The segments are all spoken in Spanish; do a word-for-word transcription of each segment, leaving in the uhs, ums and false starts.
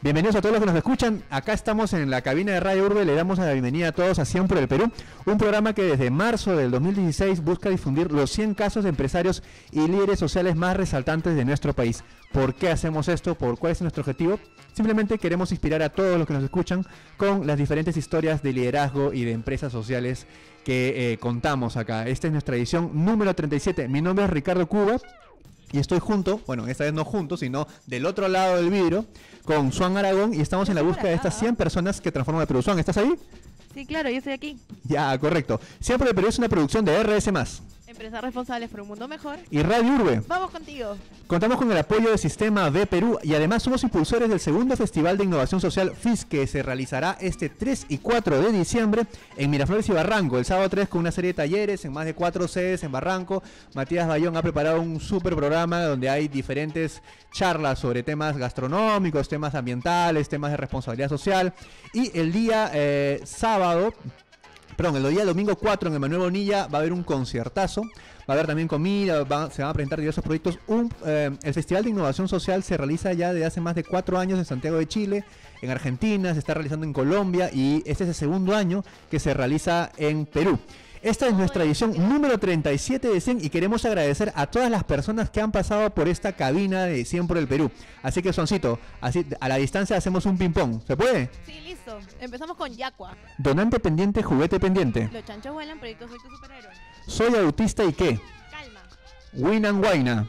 Bienvenidos a todos los que nos escuchan. Acá estamos en la cabina de Radio Urbe. Le damos la bienvenida a todos a cien por el Perú, un programa que desde marzo del dos mil dieciséis busca difundir los cien casos de empresarios y líderes sociales más resaltantes de nuestro país. ¿Por qué hacemos esto? ¿Por cuál es nuestro objetivo? Simplemente queremos inspirar a todos los que nos escuchan con las diferentes historias de liderazgo y de empresas sociales que eh, contamos acá. Esta es nuestra edición número treinta y siete. Mi nombre es Ricardo Cuba y estoy junto, bueno, esta vez no junto, sino del otro lado del vidrio, con Suan Aragón, y estamos en la búsqueda de estas cien personas que transforman el Perú. Suan, ¿estás ahí? Sí, claro, yo estoy aquí. Ya, correcto. Siempre el Perú es una producción de R S más. Empresas responsables por un mundo mejor. Y Radio Urbe. Vamos contigo. Contamos con el apoyo del Sistema B Perú y además somos impulsores del segundo Festival de Innovación Social F I S, que se realizará este tres y cuatro de diciembre en Miraflores y Barranco. El sábado tres con una serie de talleres en más de cuatro sedes en Barranco. Matías Bayón ha preparado un súper programa donde hay diferentes charlas sobre temas gastronómicos, temas ambientales, temas de responsabilidad social. Y el día eh, sábado... Perdón, el día domingo cuatro en el Manuel Bonilla va a haber un conciertazo, va a haber también comida, va, se van a presentar diversos proyectos. Un, eh, el Festival de Innovación Social se realiza ya desde hace más de cuatro años en Santiago de Chile, en Argentina, se está realizando en Colombia y este es el segundo año que se realiza en Perú. Esta es nuestra edición número treinta y siete de cien y queremos agradecer a todas las personas que han pasado por esta cabina de cien por el Perú. Así que, Soncito, así a la distancia hacemos un ping-pong. ¿Se puede? Sí, listo. Empezamos con Yacua. Donante pendiente, juguete pendiente. Los chanchos vuelan, proyectos soy tu superhéroe. Soy autista y qué. Calma. Winan Guayna.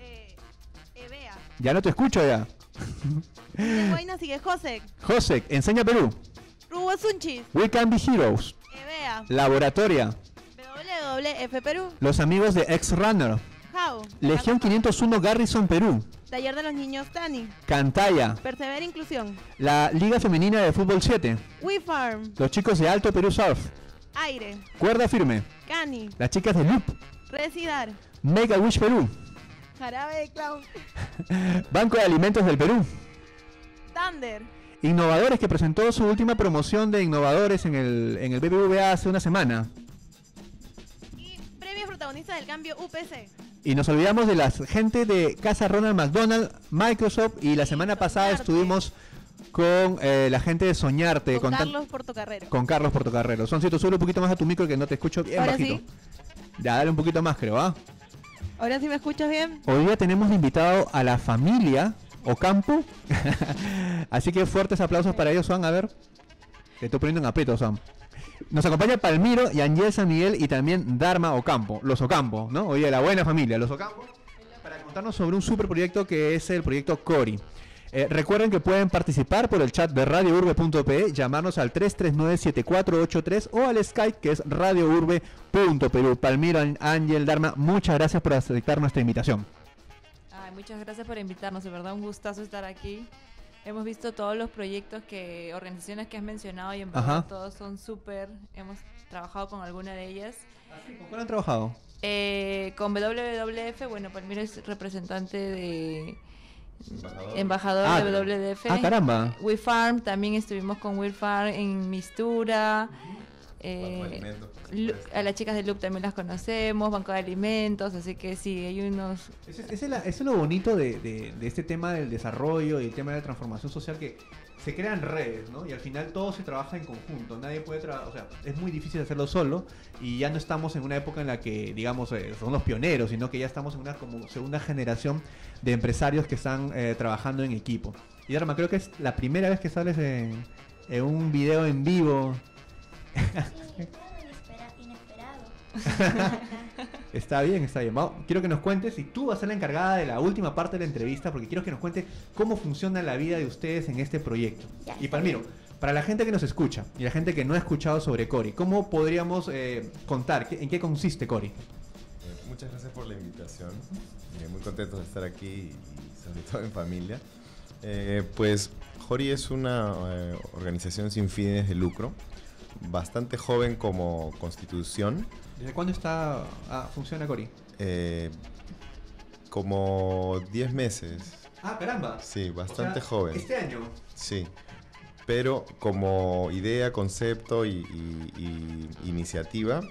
Eh, Ebea. Ya no te escucho ya. En Guayna sigue Josec. Josec, enseña Perú. Rubo Sunchis. We Can Be Heroes. Ebea. Laboratoria. W W F Perú. Los amigos de X-Runner. Legión quinientos uno Garrison Perú. Taller de los niños Tani. Cantaya. Persevera Inclusión. La Liga Femenina de Fútbol siete. We Farm. Los chicos de Alto Perú Surf. Aire. Cuerda Firme. Cani. Las chicas de Loop. Residar. Mega Wish Perú. Jarabe de Clown. Banco de Alimentos del Perú. Thunder. Innovadores, que presentó su última promoción de innovadores en el, en el B B V A hace una semana. Y premio protagonista del cambio U P C. Y nos olvidamos de la gente de Casa Ronald McDonald, Microsoft, y la semana pasada estuvimos con eh, la gente de Soñarte. Con, con Carlos Portocarrero. Con Carlos Portocarrero. Soncito, sube un poquito más a tu micro que no te escucho bien. Ahora bajito. Sí. Ya, dale un poquito más, creo, ¿ah? Ahora sí me escuchas bien. Hoy día tenemos invitado a la familia Ocampo. Así que fuertes aplausos para ellos, Juan. A ver, te estoy poniendo en aprieto, Juan. Nos acompaña Palmiro y Ángel San Miguel y también Dharma Ocampo, los Ocampo, ¿no? Oye, la buena familia, los Ocampo, para contarnos sobre un super proyecto que es el proyecto Cori. Eh, recuerden que pueden participar por el chat de radio urbe punto pe, llamarnos al tres tres nueve, siete cuatro ocho tres o al Skype que es radio urbe punto perú. Palmiro, Ángel, Dharma, muchas gracias por aceptar nuestra invitación. Muchas gracias por invitarnos, de verdad un gustazo estar aquí. Hemos visto todos los proyectos que, organizaciones que has mencionado y en verdad Ajá. todos son súper, hemos trabajado con alguna de ellas. ¿Con cuál han trabajado? Eh, con W W F, bueno, Palmiro es representante de embajador, embajador ah, de W W F. Ah, caramba. We Farm, también estuvimos con We Farm en Mistura. Uh-huh. Eh, a las chicas de Loop también las conocemos, Banco de Alimentos, así que sí, hay unos... Eso es, es, es lo bonito de, de, de este tema del desarrollo y el tema de la transformación social, que se crean redes, ¿no? Y al final todo se trabaja en conjunto, nadie puede trabajar, o sea, es muy difícil hacerlo solo y ya no estamos en una época en la que, digamos, eh, son los pioneros, sino que ya estamos en una como segunda generación de empresarios que están eh, trabajando en equipo. Y Dharma, creo que es la primera vez que sales en, en un video en vivo... Sí, inesperado. Está bien, está bien. Vamos, quiero que nos cuentes, y tú vas a ser la encargada de la última parte de la entrevista, porque quiero que nos cuentes cómo funciona la vida de ustedes en este proyecto. Ya, y Palmiro, bien. Para la gente que nos escucha y la gente que no ha escuchado sobre Cori, ¿cómo podríamos eh, contar qué, en qué consiste Cori? Eh, muchas gracias por la invitación. Eh, muy contentos de estar aquí y sobre todo en familia. Eh, pues Cori es una eh, organización sin fines de lucro, bastante joven como constitución. ¿Desde cuándo está ah, funciona Cori? Eh, como diez meses. Ah, caramba. Sí, bastante o sea, joven. ¿Este año? Sí, pero como idea, concepto y, y, y iniciativa, uh-huh.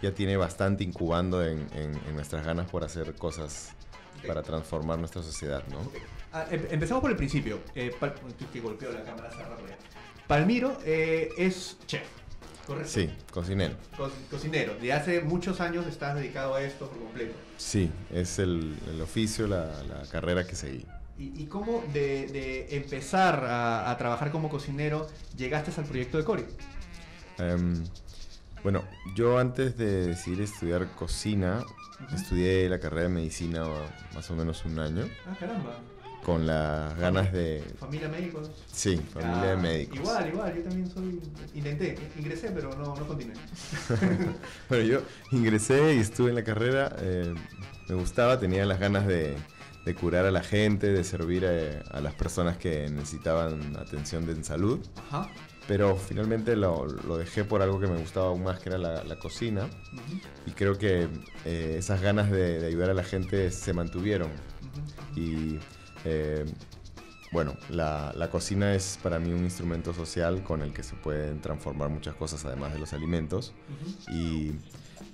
ya tiene bastante incubando en, en, en nuestras ganas por hacer cosas para transformar nuestra sociedad, ¿no? Ah, em empezamos por el principio. Eh, que golpeó la cámara hace rato ya. Palmiro eh, es chef, ¿correcto? Sí, cocinero. Co cocinero. De hace muchos años estás dedicado a esto por completo. Sí, es el, el oficio, la, la carrera que seguí. ¿Y, y cómo de, de empezar a, a trabajar como cocinero llegaste al proyecto de Cori? Um, bueno, yo antes de decidir estudiar cocina, uh-huh, estudié la carrera de medicina más o menos un año. Ah, caramba. Con las ganas de... ¿Familia médicos? Sí, familia ah, de médicos. Igual, igual, yo también soy... Intenté, ingresé, pero no, no continué. Bueno, yo ingresé y estuve en la carrera, eh, me gustaba, tenía las ganas de, de curar a la gente, de servir a, a las personas que necesitaban atención en salud. Ajá. Pero finalmente lo, lo dejé por algo que me gustaba aún más, que era la, la cocina. Uh-huh. Y creo que eh, esas ganas de, de ayudar a la gente se mantuvieron. Uh-huh. Y... Eh, bueno, la, la cocina es para mí un instrumento social con el que se pueden transformar muchas cosas además de los alimentos. Uh-huh. Y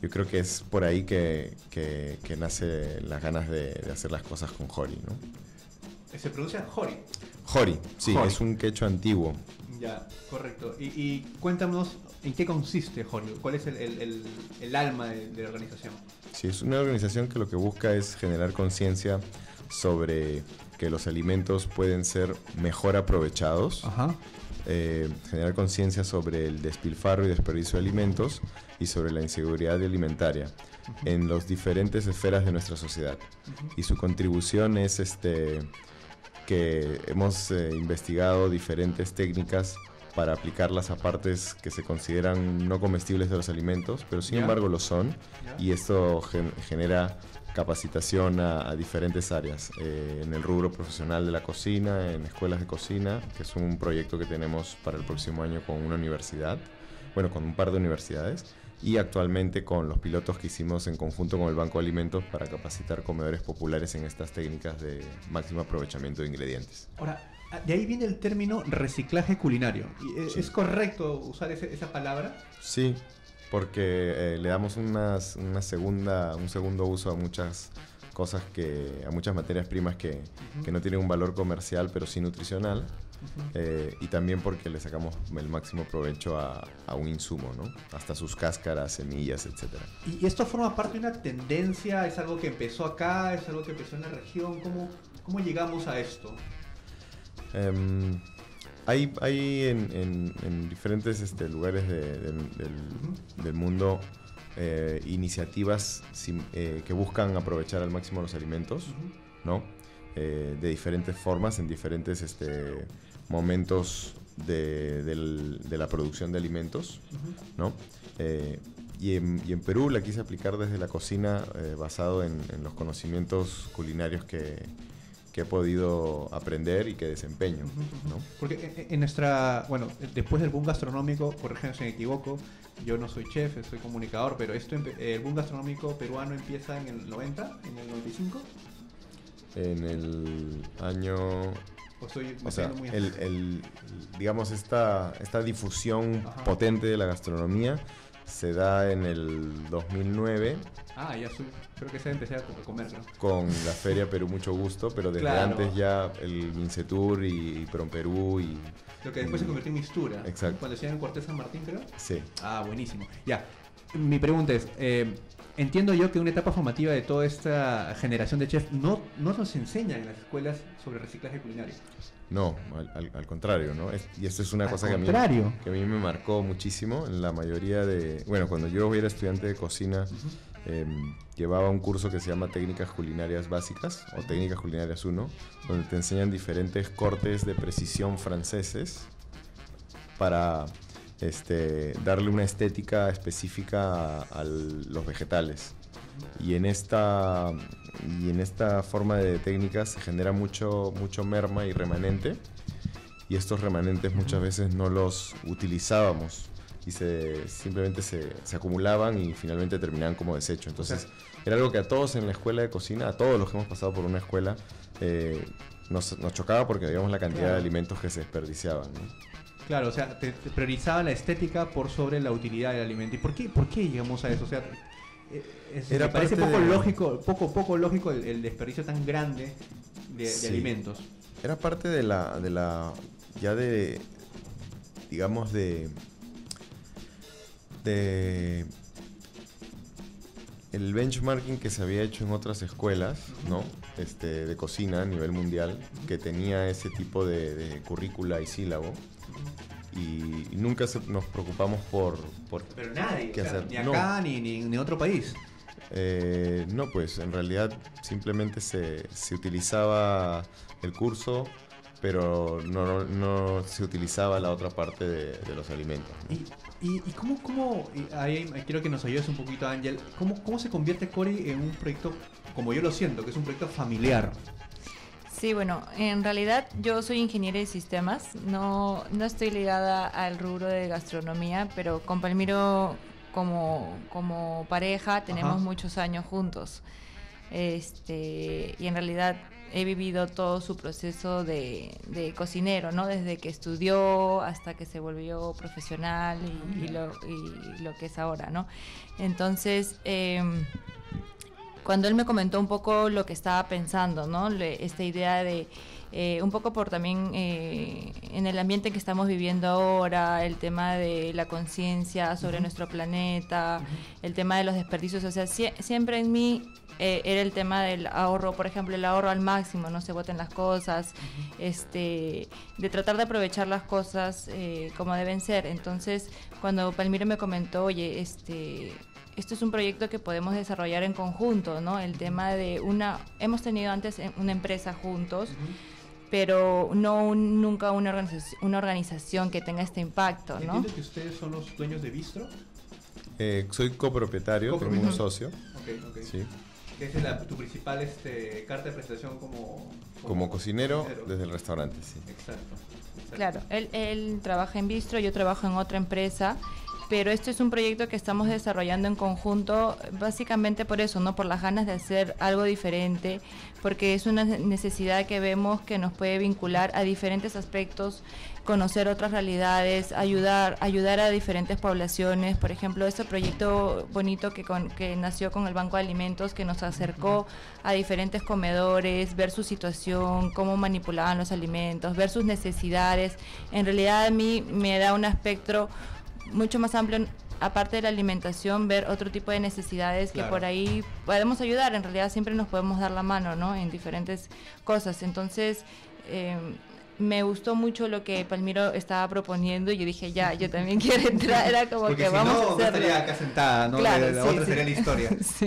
yo creo que es por ahí que, que, que nace las ganas de, de hacer las cosas con jori, ¿no? ¿Se pronuncia jori? Jori, sí, jori. Es un quechua antiguo. Ya, correcto. Y, y cuéntanos en qué consiste jori, cuál es el, el, el, el alma de, de la organización. Sí, es una organización que lo que busca es generar conciencia sobre que los alimentos pueden ser mejor aprovechados, ajá, eh, generar conciencia sobre el despilfarro y desperdicio de alimentos y sobre la inseguridad alimentaria, uh-huh, en las diferentes esferas de nuestra sociedad. Uh-huh. Y su contribución es este, que hemos eh, investigado diferentes técnicas para aplicarlas a partes que se consideran no comestibles de los alimentos, pero sin, yeah, embargo lo son, yeah, y esto gen- genera... capacitación a, a diferentes áreas, eh, en el rubro profesional de la cocina, en escuelas de cocina, que es un proyecto que tenemos para el próximo año con una universidad, bueno, con un par de universidades, y actualmente con los pilotos que hicimos en conjunto con el Banco de Alimentos para capacitar comedores populares en estas técnicas de máximo aprovechamiento de ingredientes. Ahora, de ahí viene el término reciclaje culinario. ¿Es, sí, ¿es correcto usar ese, esa palabra? Sí, porque eh, le damos unas, una segunda, un segundo uso a muchas cosas, que a muchas materias primas que, uh-huh, que no tienen un valor comercial pero sí nutricional, uh-huh, eh, y también porque le sacamos el máximo provecho a, a un insumo, ¿no? Hasta sus cáscaras, semillas, etcétera. ¿Y esto forma parte de una tendencia? ¿Es algo que empezó acá? ¿Es algo que empezó en la región? ¿Cómo, cómo llegamos a esto? Um, Hay, hay en, en, en diferentes este, lugares de, de, del, uh-huh, del mundo eh, iniciativas sim, eh, que buscan aprovechar al máximo los alimentos, uh-huh, ¿no? Eh, de diferentes formas, en diferentes este, momentos de, del, de la producción de alimentos, uh-huh, ¿no? Eh, y, en, y en Perú la quise aplicar desde la cocina, eh, basado en, en los conocimientos culinarios que... que he podido aprender y que desempeño, ¿no? Porque en nuestra... Bueno, después del boom gastronómico, corrígeme si me equivoco, yo no soy chef, soy comunicador, pero esto el boom gastronómico peruano empieza en el noventa, en el noventa y cinco. En el año... O, soy, o sea, muy el, el, digamos, esta, esta difusión, ajá, potente de la gastronomía se da en el dos mil nueve. Ah, ya soy, creo que se empecé a comer, ¿no? Con la Feria Perú Mucho Gusto, pero desde, claro, antes ya el Mincetur y, y Promperú y... Lo que después y, se convirtió en Mistura. Exacto. Cuando decían en Cuartel San Martín, creo. Sí. Ah, buenísimo. Ya, mi pregunta es, eh, entiendo yo que una etapa formativa de toda esta generación de chefs no, no nos enseña en las escuelas sobre reciclaje culinario. No, al, al, al contrario, ¿no? Es, y esto es una al cosa que a, mí, que a mí me marcó muchísimo. En la mayoría de... Bueno, cuando yo era estudiante de cocina, uh-huh, eh, llevaba un curso que se llama Técnicas Culinarias Básicas, o Técnicas Culinarias uno, donde te enseñan diferentes cortes de precisión franceses para... Este, darle una estética específica a, a los vegetales, y en esta y en esta forma de técnicas se genera mucho mucho merma y remanente, y estos remanentes muchas veces no los utilizábamos y se simplemente se, se acumulaban y finalmente terminaban como desecho. Entonces, okay, era algo que a todos en la escuela de cocina, a todos los que hemos pasado por una escuela, eh, nos, nos chocaba porque veíamos la cantidad, claro, de alimentos que se desperdiciaban, ¿no? Claro, o sea, te, te priorizaba la estética por sobre la utilidad del alimento. ¿Y por qué, por qué llegamos a eso? O sea, es, Era me parece poco de... lógico, poco, poco lógico el, el desperdicio tan grande de, sí. de alimentos. Era parte de la, de la, ya de, digamos de, de el benchmarking que se había hecho en otras escuelas, ¿no? Este, de cocina a nivel mundial, que tenía ese tipo de, de currícula y sílabo. Y nunca se, nos preocupamos por, por Pero nadie, qué o sea, hacer. Ni acá no. ni, ni en otro país. Eh, no, pues en realidad simplemente se, se utilizaba el curso, pero no, no se utilizaba la otra parte de, de los alimentos, ¿no? ¿Y, y, y cómo, cómo y ahí quiero que nos ayudes un poquito, Ángel, ¿cómo, cómo se convierte Ccori en un proyecto, como yo lo siento, que es un proyecto familiar? Sí, bueno, en realidad yo soy ingeniera de sistemas, no, no estoy ligada al rubro de gastronomía, pero con Palmiro como, como pareja tenemos Ajá. muchos años juntos. Este, y en realidad he vivido todo su proceso de, de cocinero, ¿no? Desde que estudió hasta que se volvió profesional y, y, lo, y lo que es ahora, ¿no? Entonces, eh, cuando él me comentó un poco lo que estaba pensando, ¿no? Le, esta idea de, eh, un poco por también eh, en el ambiente que estamos viviendo ahora, el tema de la conciencia sobre uh-huh. nuestro planeta, uh-huh. el tema de los desperdicios, o sea, sie- siempre en mí... Eh, era el tema del ahorro, por ejemplo, el ahorro al máximo, no se boten las cosas, este, de tratar de aprovechar las cosas eh, como deben ser. Entonces, cuando Palmiro me comentó, oye, este, esto es un proyecto que podemos desarrollar en conjunto, ¿no? El tema de una, hemos tenido antes una empresa juntos, uh-huh. pero no un, nunca una organización, una organización que tenga este impacto, ¿no? ¿Entiendo que ustedes son los dueños de Bistro? Eh, soy copropietario, tengo un socio. Ok, ok. Sí. ¿Esa es la, tu principal este, carta de presentación como, como, como cocinero, cocinero desde el restaurante? Sí. Exacto. exacto. Claro, él, él trabaja en Bistro, yo trabajo en otra empresa, pero esto es un proyecto que estamos desarrollando en conjunto, básicamente por eso, ¿no? Por las ganas de hacer algo diferente, porque es una necesidad que vemos que nos puede vincular a diferentes aspectos, conocer otras realidades, ayudar, ayudar a diferentes poblaciones. Por ejemplo, este proyecto bonito que, con, que nació con el Banco de Alimentos, que nos acercó a diferentes comedores, ver su situación, cómo manipulaban los alimentos, ver sus necesidades. En realidad a mí me da un espectro mucho más amplio, aparte de la alimentación, ver otro tipo de necesidades claro. que por ahí podemos ayudar. En realidad siempre nos podemos dar la mano, ¿no? En diferentes cosas. Entonces, eh, me gustó mucho lo que Palmiro estaba proponiendo y yo dije, ya, yo también quiero entrar. Era como Porque que si vamos no, a hacerlo. Porque no estaría acá sentada, ¿no? Claro, la la sí, otra sí. sería la historia. sí.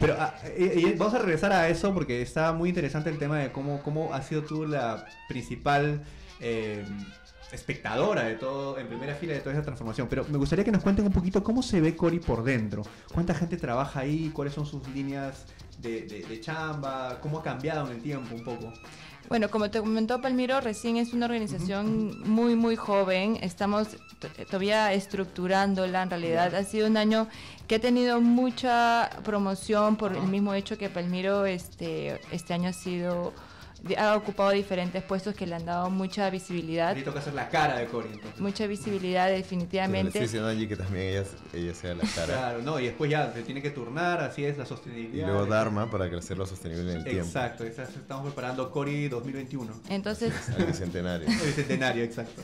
Pero a, y, y vamos a regresar a eso porque está muy interesante el tema de cómo, cómo has sido tú la principal... Eh, espectadora de todo, en primera fila de toda esa transformación, pero me gustaría que nos cuenten un poquito cómo se ve Ccori por dentro, cuánta gente trabaja ahí, cuáles son sus líneas de, de, de chamba, cómo ha cambiado en el tiempo un poco. Bueno, como te comentó Palmiro, recién es una organización uh-huh. muy, muy joven. Estamos t- todavía estructurándola, en realidad. Uh-huh. Ha sido un año que ha tenido mucha promoción por uh-huh. el mismo hecho que Palmiro este, este año ha sido... ha ocupado diferentes puestos que le han dado mucha visibilidad. Le toca hacer la cara de Ccori, entonces. Mucha visibilidad, definitivamente. Pero le estoy diciendo a Angie que también ella, ella sea la cara. Claro, no, y después ya se tiene que turnar, así es la sostenibilidad. Y luego Dharma para hacerlo sostenible en el exacto, tiempo. Exacto, estamos preparando Ccori dos mil veintiuno. Entonces. El bicentenario. El bicentenario, exacto.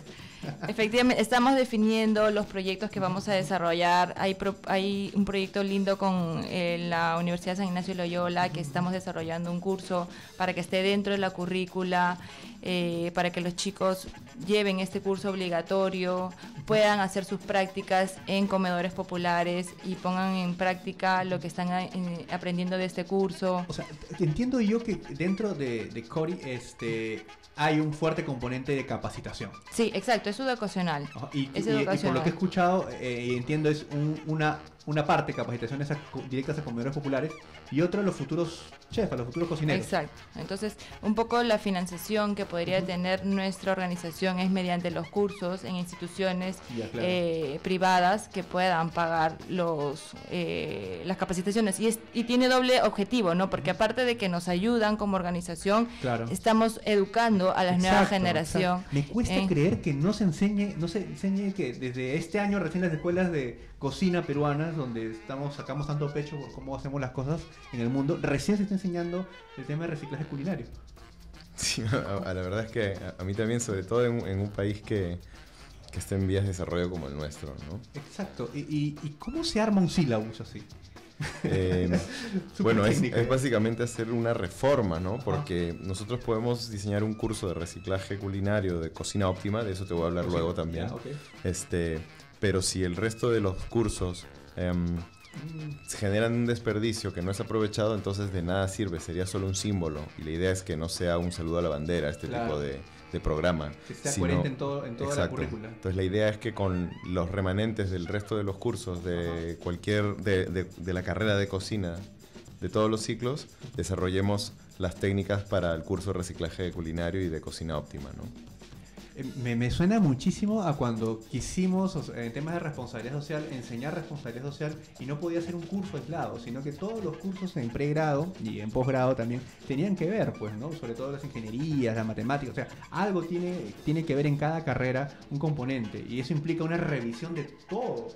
Efectivamente, estamos definiendo los proyectos que vamos a desarrollar. Hay, pro, hay un proyecto lindo con eh, la Universidad San Ignacio Loyola, que estamos desarrollando un curso para que esté dentro de la currícula, eh, para que los chicos lleven este curso obligatorio, puedan hacer sus prácticas en comedores populares y pongan en práctica lo que están a, en, aprendiendo de este curso. O sea, entiendo yo que dentro de, de Ccori este, hay un fuerte componente de capacitación. Sí, exacto, es educacional. Oh, y, es y, educacional. Y por lo que he escuchado, eh, entiendo es un, una... una parte capacitaciones a, directas a comedores populares y otra a los futuros chefs, a los futuros cocineros. Exacto. Entonces, un poco la financiación que podría uh-huh. tener nuestra organización es mediante los cursos en instituciones ya, claro. eh, privadas que puedan pagar los eh, las capacitaciones. Y, es, y tiene doble objetivo, ¿no? Porque uh-huh. aparte de que nos ayudan como organización, claro. estamos educando a la exacto, nueva generación. Exacto. Me cuesta eh, creer que no se enseñe, no se enseñe que desde este año recién las escuelas de cocina peruanas, donde estamos sacamos tanto pecho por cómo hacemos las cosas en el mundo, recién se está enseñando el tema de reciclaje culinario. Sí, a, a la verdad es que a, a mí también, sobre todo en, en un país que, que esté en vías de desarrollo como el nuestro, ¿no? Exacto. ¿Y, y, y cómo se arma un sílabus así? Eh, bueno, es, es básicamente hacer una reforma, ¿no? Porque ah. nosotros podemos diseñar un curso de reciclaje culinario, de cocina óptima, de eso te voy a hablar sí. luego también. Yeah, okay. Este, pero si el resto de los cursos... Um, se generan un desperdicio que no es aprovechado, entonces de nada sirve, sería solo un símbolo. Y la idea es que no sea un saludo a la bandera, este claro. tipo de, de programa. Que sea sino, coherente en, todo, en toda exacto. la currícula. Entonces la idea es que con los remanentes del resto de los cursos, de ajá. cualquier de, de, de la carrera de cocina, de todos los ciclos, desarrollemos las técnicas para el curso de reciclaje culinario y de cocina óptima, ¿no? Me, me suena muchísimo a cuando quisimos, o sea, en temas de responsabilidad social, enseñar responsabilidad social y no podía ser un curso aislado, sino que todos los cursos en pregrado y en posgrado también tenían que ver, pues, ¿no? Sobre todo las ingenierías, las matemáticas, o sea, algo tiene, tiene que ver en cada carrera un componente y eso implica una revisión de todo,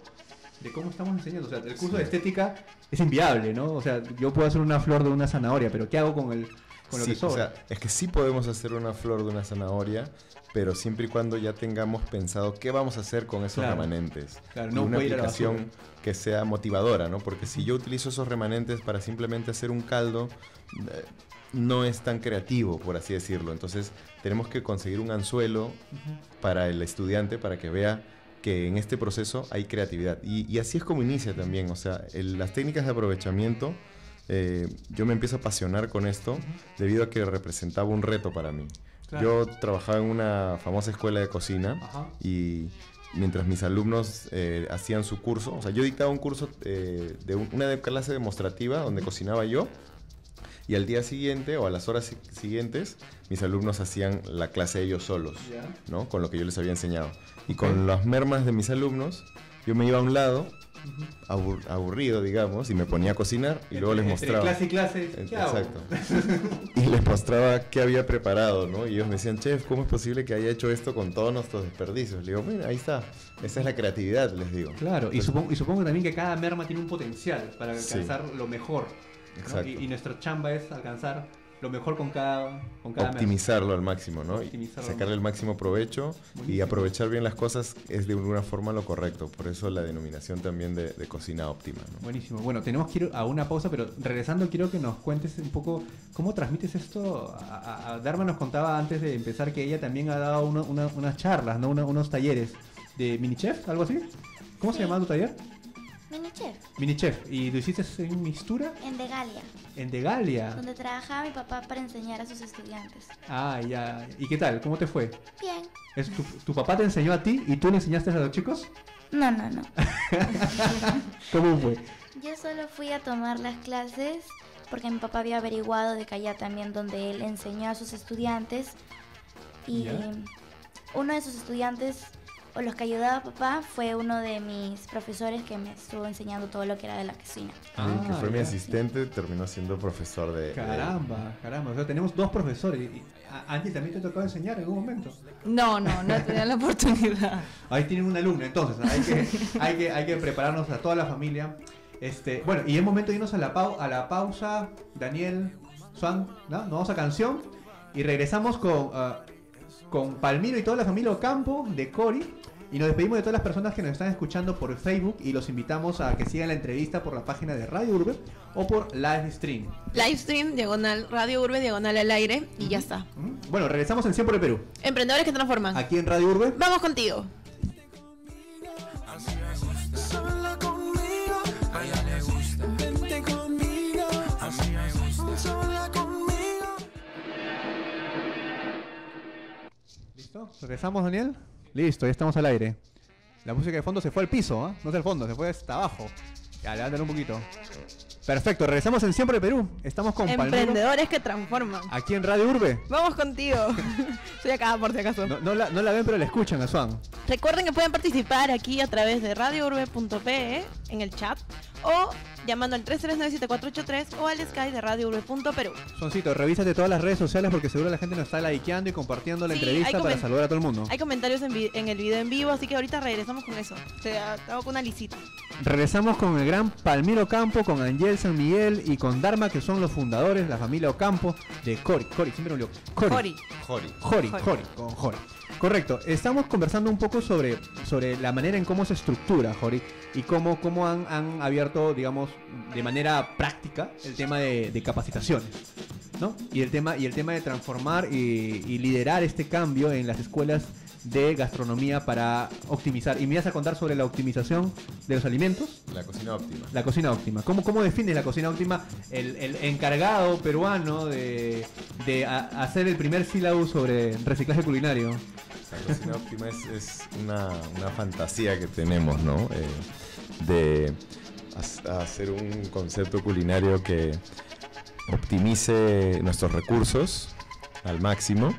de cómo estamos enseñando. O sea, el curso sí. de estética es inviable, ¿no? O sea, yo puedo hacer una flor de una zanahoria, pero ¿qué hago con el... con lo sí, que sobra? O sea, es que sí podemos hacer una flor de una zanahoria, pero siempre y cuando ya tengamos pensado qué vamos a hacer con esos claro, remanentes. Claro, no una aplicación que sea motivadora, ¿no? Porque si yo utilizo esos remanentes para simplemente hacer un caldo, eh, no es tan creativo, por así decirlo. Entonces, tenemos que conseguir un anzuelo uh-huh. para el estudiante, para que vea que en este proceso hay creatividad. Y, y así es como inicia también, o sea, el, las técnicas de aprovechamiento. Eh, yo me empiezo a apasionar con esto uh-huh. debido a que representaba un reto para mí. Claro. Yo trabajaba en una famosa escuela de cocina uh-huh. y mientras mis alumnos eh, hacían su curso, o sea, yo dictaba un curso eh, de un, una de clase demostrativa donde cocinaba yo y al día siguiente o a las horas siguientes mis alumnos hacían la clase ellos solos, yeah. ¿no? Con lo que yo les había enseñado. Y con las mermas de mis alumnos yo me iba a un lado Abur, aburrido, digamos, y me ponía a cocinar y entre, luego les mostraba clase y clase, ¿qué hago? Exacto. Y les mostraba qué había preparado, ¿no? Y ellos me decían, chef, ¿cómo es posible que haya hecho esto con todos nuestros desperdicios? Le digo, mira, ahí está, esa es la creatividad, les digo. Claro, entonces, y, supongo, y supongo también que cada merma tiene un potencial para alcanzar sí. lo mejor, ¿no? Exacto. Y, y nuestra chamba es alcanzar lo mejor con cada, con cada optimizarlo mes. Al máximo, ¿no? Sacarle el máximo provecho. Buenísimo. Y aprovechar bien las cosas es de alguna forma lo correcto, por eso la denominación también de, de cocina óptima, ¿no? Buenísimo. Bueno, tenemos que ir a una pausa, pero regresando quiero que nos cuentes un poco cómo transmites esto. A, a Dharma nos contaba antes de empezar que ella también ha dado uno, una, unas charlas, ¿no? Una, unos talleres de minichef, algo así. ¿Cómo sí. se llamaba tu taller? Minichef. Minichef. ¿Y lo hiciste en Mistura? En Degalia. En Degalia. Donde trabajaba mi papá para enseñar a sus estudiantes. Ah, ya. ¿Y qué tal? ¿Cómo te fue? Bien. ¿Es tu, tu papá te enseñó a ti y tú le enseñaste a los chicos? No, no, no. ¿Cómo fue? Yo solo fui a tomar las clases porque mi papá había averiguado de que allá también donde él enseñó a sus estudiantes. Y ¿ya? uno de sus estudiantes... o los que ayudaba a papá fue uno de mis profesores que me estuvo enseñando todo lo que era de la cocina. Ah, que fue ya. mi asistente, terminó siendo profesor de... Caramba, de... caramba, o sea, tenemos dos profesores. ¿Antes también te tocaba enseñar en algún momento? No, no, no tenía la oportunidad. Ahí tienen un alumno, entonces, hay que, hay que, hay que prepararnos a toda la familia. Este, bueno, y es momento de irnos a la, pau- a la pausa, Daniel, Swan, ¿no? Nos vamos a canción y regresamos con... Uh, con Palmiro y toda la familia Ocampo de Cori. Y nos despedimos de todas las personas que nos están escuchando por Facebook y los invitamos a que sigan la entrevista por la página de Radio Urbe o por Livestream. Livestream, diagonal, Radio Urbe, diagonal al aire y uh-huh. ya está. Uh-huh. Bueno, regresamos en Siempre Perú. Emprendedores que transforman. Aquí en Radio Urbe. Vamos contigo. ¿Regresamos, Daniel? Listo, ya estamos al aire. La música de fondo se fue al piso, ¿eh? No es al fondo, se fue hasta abajo. Ya, levántalo un poquito. Perfecto, regresamos en Siempre Perú. Estamos con Emprendedores Palmiro, que transforman. Aquí en Radio Urbe. Vamos contigo. Estoy acá por si acaso. No, no, la, no la ven, pero la escuchan, Azuán. Recuerden que pueden participar aquí a través de radio urbe punto pe e en el chat o llamando al tres tres nueve, siete cuatro ocho tres o al Sky de Radio Urbe.Perú. Soncito, revísate todas las redes sociales porque seguro la gente nos está likeando y compartiendo la sí, entrevista para saludar a todo el mundo. Hay comentarios en, vi en el video en vivo, así que ahorita regresamos con eso. Te hago con una lisita. Regresamos con el gran Palmiro Ocampo, con Ángel San Miguel y con Dharma, que son los fundadores, la familia Ocampo de Cori. Cori, siempre me olvido. Cori. Cori. Cori. Cori. Con Cori. Correcto, estamos conversando un poco sobre, sobre la manera en cómo se estructura, Jori, y cómo, cómo han, han abierto, digamos, de manera práctica el tema de, de capacitaciones, ¿no? Y el tema, y el tema de transformar y, y liderar este cambio en las escuelas de gastronomía para optimizar. Y me vas a contar sobre la optimización de los alimentos. La cocina óptima. La cocina óptima. ¿Cómo, cómo define la cocina óptima el, el encargado peruano de, de a, hacer el primer sílabo sobre reciclaje culinario? La cocina óptima es, es una, una fantasía que tenemos, ¿no? Eh, de hacer un concepto culinario que optimice nuestros recursos al máximo.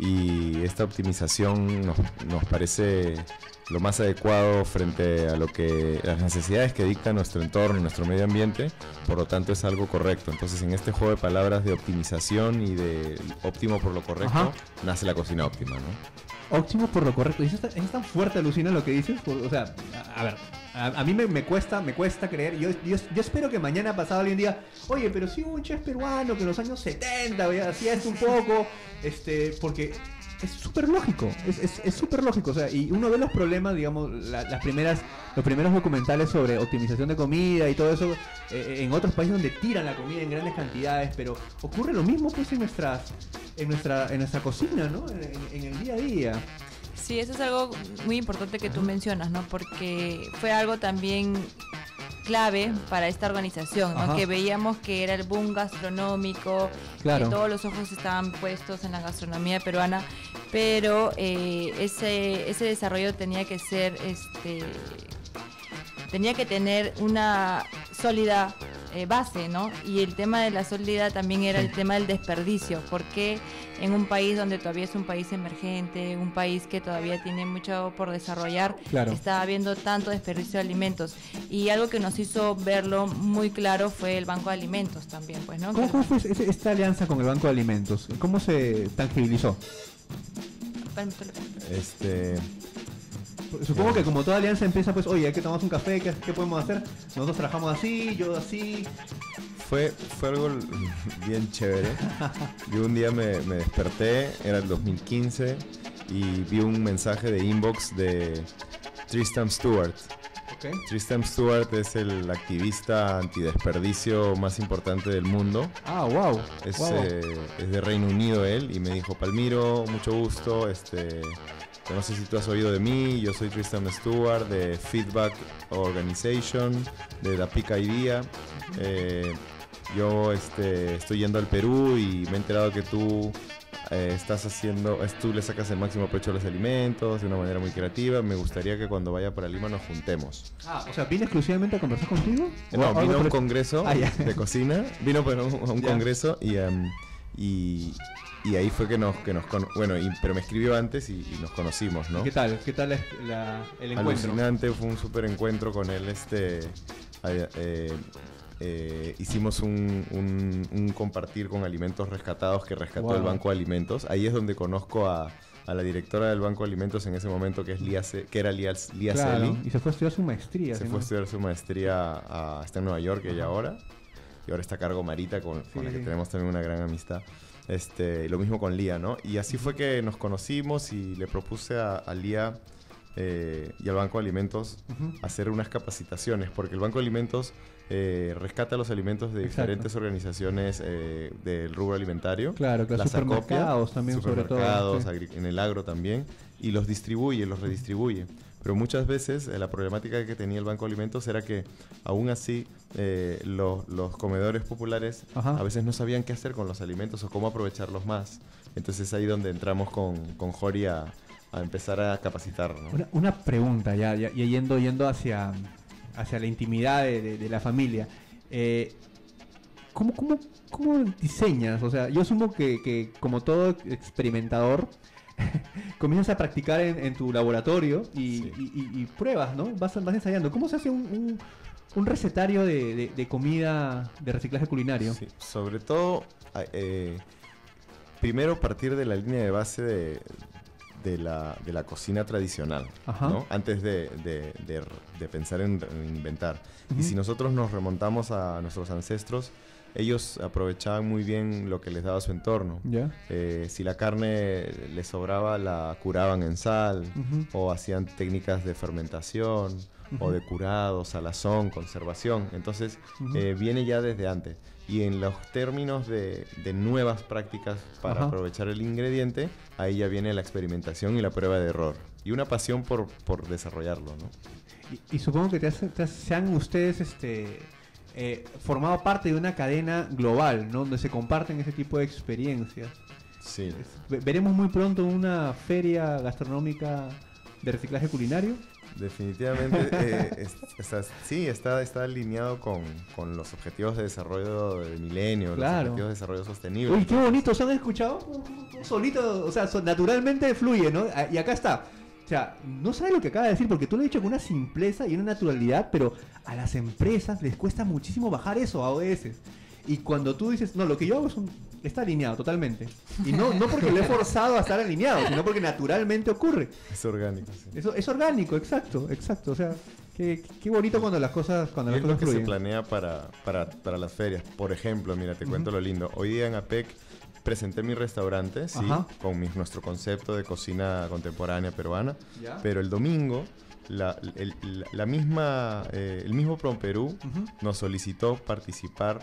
Y esta optimización nos, nos parece lo más adecuado frente a lo que las necesidades que dicta nuestro entorno, nuestro medio ambiente, por lo tanto es algo correcto. Entonces en este juego de palabras de optimización y de óptimo por lo correcto, ajá, nace la cocina óptima, ¿no? Óptimo por lo correcto. ¿Es, es tan fuerte, alucina, lo que dices? O sea, a, a ver, a, a mí me, me cuesta me cuesta creer. Yo, yo, yo espero que mañana pasado alguien diga, oye, pero sí hubo un chef peruano que en los años setenta hacía esto un poco, este, porque... Es súper lógico, es súper lógico, o sea, y uno ve los problemas, digamos, la, las primeras, los primeros documentales sobre optimización de comida y todo eso, eh, en otros países donde tiran la comida en grandes cantidades, pero ocurre lo mismo pues en, nuestras, en, nuestra, en nuestra cocina, ¿no? En, en, en el día a día. Sí, eso es algo muy importante que tú mencionas, ¿no? Porque fue algo también clave para esta organización, ¿no? Que veíamos que era el boom gastronómico, claro, que todos los ojos estaban puestos en la gastronomía peruana, pero eh, ese, ese desarrollo tenía que ser, este, tenía que tener una sólida eh, base, ¿no? Y el tema de la sólida también era el tema del desperdicio, porque en un país donde todavía es un país emergente, un país que todavía tiene mucho por desarrollar, claro, está habiendo tanto desperdicio de alimentos. Y algo que nos hizo verlo muy claro fue el Banco de Alimentos también, pues, ¿no? ¿Cómo, cómo fue esta alianza con el Banco de Alimentos? ¿Cómo se tangibilizó? Este... Supongo que como toda alianza empieza, pues, oye, hay que tomar un café, ¿qué, qué podemos hacer? Nosotros trabajamos así, yo así... Fue, fue algo bien chévere. Yo un día me, me desperté, era el dos mil quince, y vi un mensaje de inbox de Tristram Stuart. Okay. Tristram Stuart es el activista antidesperdicio más importante del mundo. Ah, wow. Es, wow. Eh, es de Reino Unido él, y me dijo, Palmiro, mucho gusto, este... No sé si tú has oído de mí, yo soy Tristram Stuart de Feedback Organization, de la Pica y Día. Eh, yo este, estoy yendo al Perú y me he enterado que tú eh, estás haciendo, tú le sacas el máximo provecho a los alimentos de una manera muy creativa. Me gustaría que cuando vaya para Lima nos juntemos. Ah, o sea, ¿vine exclusivamente a conversar contigo? Eh, no, vino a un congreso ah, yeah. de cocina, vino bueno, a un yeah. congreso y... Um, y Y ahí fue que nos, que nos con... bueno, y, pero me escribió antes y, y nos conocimos, ¿no? ¿Qué tal? ¿Qué tal la, el encuentro? Alucinante, fue un súper encuentro con él, este, eh, eh, hicimos un, un, un compartir con alimentos rescatados que rescató wow. el Banco de Alimentos. Ahí es donde conozco a, a la directora del Banco de Alimentos en ese momento, que es Lía Se, que era Lía, Lía claro. Selly. Y se fue a estudiar su maestría. Se ¿no? fue a estudiar su maestría, a, está en Nueva York ella ahora, y ahora está a cargo Marita, con, sí. con la que tenemos también una gran amistad. Este, lo mismo con Lía, ¿no? Y así fue que nos conocimos y le propuse a, a Lía eh, y al Banco de Alimentos uh-huh. hacer unas capacitaciones, porque el Banco de Alimentos eh, rescata los alimentos de Exacto. diferentes organizaciones eh, del rubro alimentario. Claro, claro, supermercados acopia, también, supermercados, sobre todo, sí. en el agro también, y los distribuye, los redistribuye. Pero muchas veces eh, la problemática que tenía el Banco de Alimentos era que, aún así, eh, lo, los comedores populares Ajá. a veces no sabían qué hacer con los alimentos o cómo aprovecharlos más. Entonces, ahí donde entramos con, con Jori a, a empezar a capacitar, ¿no? Una, una pregunta, ya, ya, ya yendo, yendo hacia, hacia la intimidad de, de, de la familia. eh, ¿cómo, cómo, ¿cómo diseñas? O sea, yo asumo que, que como todo experimentador, comienzas a practicar en, en tu laboratorio y, sí. y, y, y pruebas, ¿no? Vas, vas ensayando. ¿Cómo se hace un, un, un recetario de, de, de comida, de reciclaje culinario? Sí, sobre todo, eh, primero partir de la línea de base de... De la, de la cocina tradicional, ¿no? Antes de, de, de, de pensar en, en inventar. Uh-huh. Y si nosotros nos remontamos a nuestros ancestros, ellos aprovechaban muy bien lo que les daba su entorno. Yeah. Eh, si la carne les sobraba, la curaban en sal, uh-huh. o hacían técnicas de fermentación, uh-huh. o de curado, salazón, conservación. Entonces, uh-huh. eh, viene ya desde antes. Y en los términos de, de nuevas prácticas para Ajá. aprovechar el ingrediente, ahí ya viene la experimentación y la prueba de error. Y una pasión por, por desarrollarlo, ¿no? Y, y supongo que te has, te has, se han ustedes este, eh, formado parte de una cadena global, ¿no? Donde se comparten ese tipo de experiencias. Sí. ¿Veremos muy pronto una feria gastronómica de reciclaje culinario? Definitivamente, eh, es, es, es, sí, está, está alineado con, con los objetivos de desarrollo del milenio, claro. Los objetivos de desarrollo sostenible. Uy, qué bonito, ¿se han escuchado? Solito, o sea, naturalmente fluye, ¿no? Y acá está. O sea, no sabes lo que acaba de decir, porque tú lo has dicho con una simpleza y una naturalidad, pero a las empresas les cuesta muchísimo bajar eso a O E S. Y cuando tú dices, no, lo que yo hago es un... está alineado totalmente. Y no, no porque lo he forzado a estar alineado, sino porque naturalmente ocurre. Es orgánico. Sí. Eso es orgánico, exacto, exacto. O sea, qué, qué bonito cuando las cosas cuando las cosas fluyen. Es lo que se planea para, para, para las ferias. Por ejemplo, mira, te cuento uh-huh. lo lindo. Hoy día en APEC presenté mi restaurante, sí, Ajá. con mi, nuestro concepto de cocina contemporánea peruana. ¿Ya? Pero el domingo... La, el, la misma, eh, el mismo Promperú uh-huh. nos solicitó participar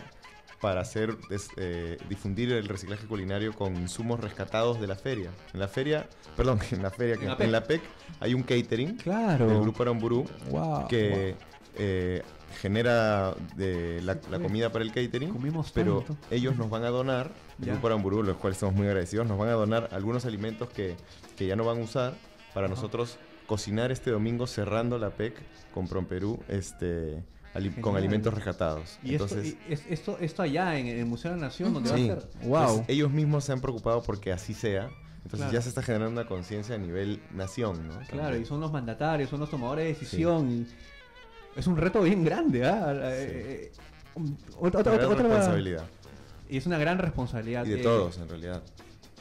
para hacer des, eh, difundir el reciclaje culinario con insumos rescatados de la feria. En la feria, perdón, en la feria, en, que, en la P E C hay un catering claro. del Grupo Aramburu wow, que wow. Eh, genera de la, la comida para el catering, pero ellos nos van a donar, el Grupo Aramburu, los cuales somos muy agradecidos, nos van a donar algunos alimentos que, que ya no van a usar para uh-huh. nosotros cocinar este domingo cerrando la P E C con Promperú, este, ali con alimentos rescatados. ¿Y entonces esto, y es, esto, esto allá en el Museo de la Nación, donde sí. va a ser? Wow. Entonces, ellos mismos se han preocupado porque así sea. Entonces claro. ya se está generando una conciencia a nivel nación, ¿no? Claro, también. Y son los mandatarios, son los tomadores de decisión. Sí. Es un reto bien grande, ¿eh? Sí. Eh, otra, otra, otra responsabilidad. Y es una gran responsabilidad. Y de eh, todos, en realidad.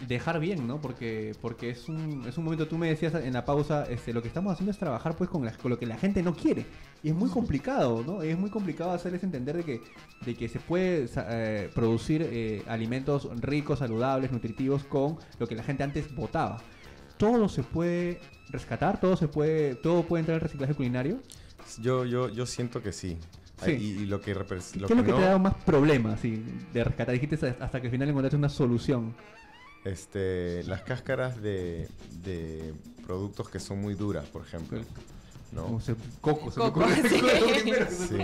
Dejar bien, ¿no? Porque porque es un, es un momento, tú me decías en la pausa, este, lo que estamos haciendo es trabajar pues con, la, con lo que la gente no quiere. Y es muy complicado, ¿no? Es muy complicado hacerles entender de que, de que se puede eh, producir eh, alimentos ricos, saludables, nutritivos con lo que la gente antes votaba. ¿Todo se puede rescatar? ¿Todo se puede todo puede entrar en reciclaje culinario? Yo, yo, yo siento que sí. Sí. Y, y lo que, lo ¿Qué que es lo que no... te ha dado más problemas sí, de rescatar? Dijiste hasta que al final encontraste una solución. Este, las cáscaras de, de productos que son muy duras, por ejemplo, ¿no? Como se, coco, se coco, me sí. Sí.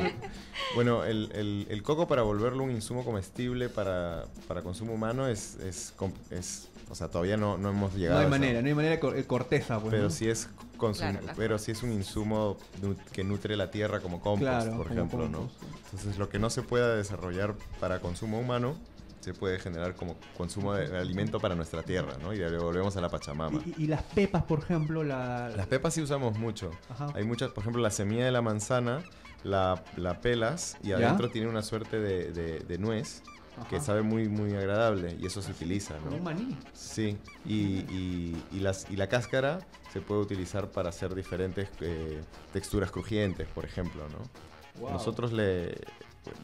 Bueno, el, el, el coco, para volverlo un insumo comestible para, para consumo humano es, es, es, o sea, todavía no, no hemos llegado. No hay manera, a no hay manera de corteza, pues, pero ¿no? si es Claro, claro. Pero sí es un insumo nut que nutre la tierra como compost, claro, por como ejemplo, compost. ¿No? Entonces, lo que no se pueda desarrollar para consumo humano se puede generar como consumo de alimento para nuestra tierra, ¿no? Y volvemos a la Pachamama. ¿Y, y las pepas, por ejemplo? La... Las pepas sí usamos mucho. Ajá. Hay muchas, por ejemplo, la semilla de la manzana, la, la pelas y adentro ¿Ya? tiene una suerte de, de, de nuez. Ajá. Que sabe muy muy agradable y eso se utiliza, ¿no? Un maní. Sí, y, y, y, las, y la cáscara se puede utilizar para hacer diferentes eh, texturas crujientes, por ejemplo, ¿no? Wow. Nosotros le,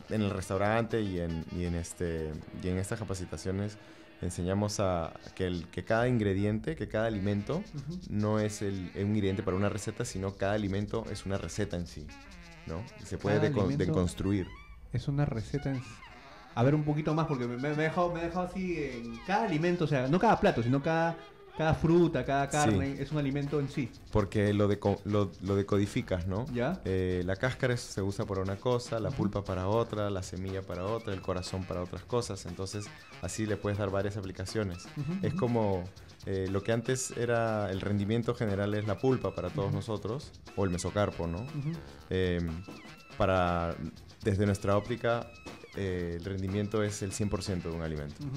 en el restaurante y en, y en, este, y en estas capacitaciones enseñamos a que, el, que cada ingrediente, que cada alimento uh-huh. no es el, un ingrediente para una receta, sino cada alimento es una receta en sí, ¿no? Y se puede deconstruir. Es una receta en sí. A ver un poquito más, porque me, me, he dejado, me he dejado así en cada alimento, o sea, no cada plato, sino cada, cada fruta, cada carne, sí. es un alimento en sí. Porque lo, deco lo, lo decodificas, ¿no? ¿Ya? Eh, la cáscara se usa para una cosa, la pulpa para otra, la semilla para otra, el corazón para otras cosas, entonces así le puedes dar varias aplicaciones. Uh-huh, es uh-huh. como... Eh, lo que antes era el rendimiento general es la pulpa para todos uh-huh. nosotros, o el mesocarpo, ¿no? Uh-huh. eh, para desde nuestra óptica, eh, el rendimiento es el cien por ciento de un alimento. Uh-huh.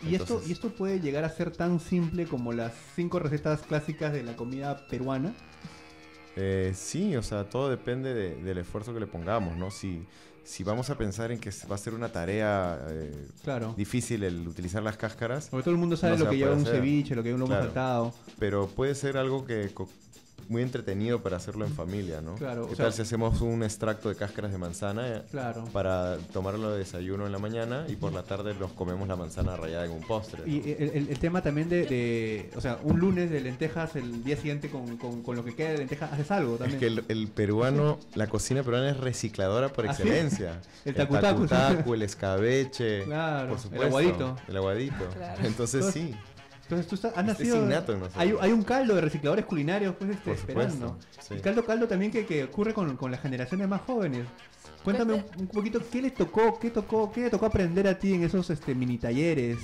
Entonces, ¿Y, esto, ¿Y esto puede llegar a ser tan simple como las cinco recetas clásicas de la comida peruana? Eh, sí, o sea, todo depende de, del esfuerzo que le pongamos, ¿no? Si, si vamos a pensar en que va a ser una tarea eh, claro. difícil el utilizar las cáscaras... Porque todo el mundo sabe no lo que lleva un hacer. ceviche, lo que lleva un lomo saltado... Claro. Pero puede ser algo que... muy entretenido para hacerlo en familia, ¿no? Claro, ¿Qué o sea, tal si hacemos un extracto de cáscaras de manzana claro. para tomarlo de desayuno en la mañana y por la tarde nos comemos la manzana rallada en un postre? ¿No? Y el, el, el tema también de, de... O sea, un lunes de lentejas, el día siguiente con, con, con lo que queda de lentejas haces algo también. Es que el, el peruano, la cocina peruana es recicladora por excelencia. ¿Sí? El tacutacu. El tacutacu, el escabeche, claro, por supuesto, el aguadito. El aguadito. Claro. Entonces sí. Entonces tú estás, has nacido... Es innato en nosotros. Hay, hay un caldo de recicladores culinarios, pues, este, esperando. Sí. El caldo caldo también que, que ocurre con, con las generaciones más jóvenes. Cuéntame un, un poquito, ¿qué les tocó, qué tocó, qué le tocó aprender a ti en esos este, mini talleres?